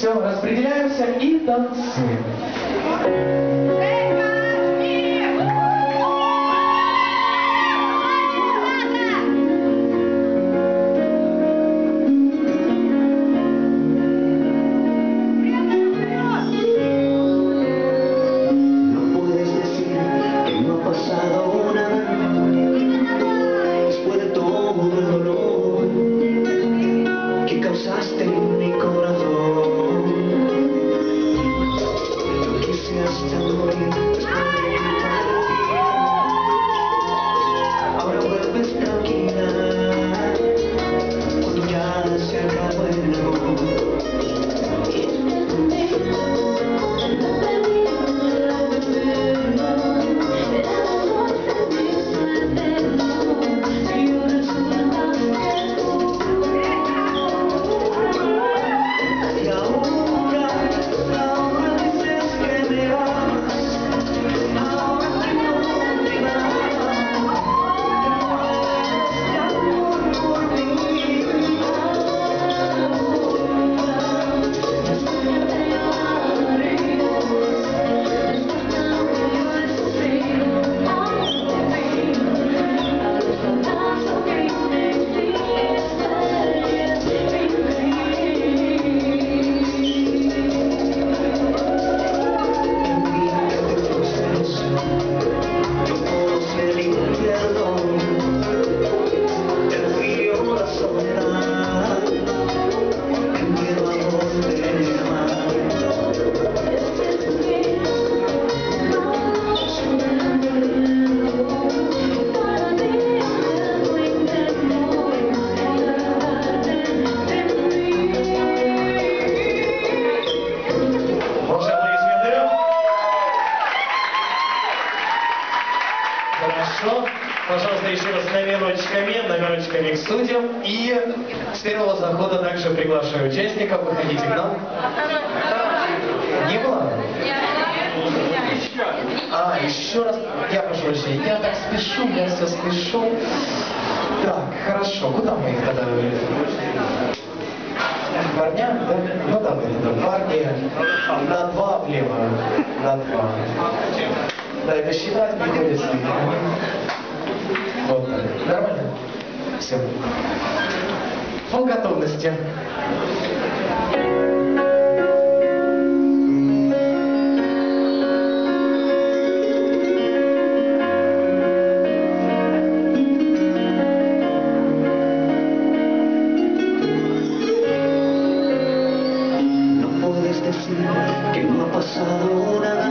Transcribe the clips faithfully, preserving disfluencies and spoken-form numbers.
Все, распределяемся и танцуем. Хорошо. Пожалуйста, еще раз номерочками, номерочками к судьям. И с первого захода также приглашаю участников. Выходите к нам. Не было? А, еще раз. Я прошу прощения. Я так спешу, я все спешу. Так, хорошо. Куда мы их тогда вывели? Парня, да? Ну да, парни. На два влево. На два. Да, это считать не делится. Вот. Нормально? Все. По готовности. No puedes decir que no ha pasado nada.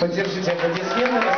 Поддержите аплодисменты.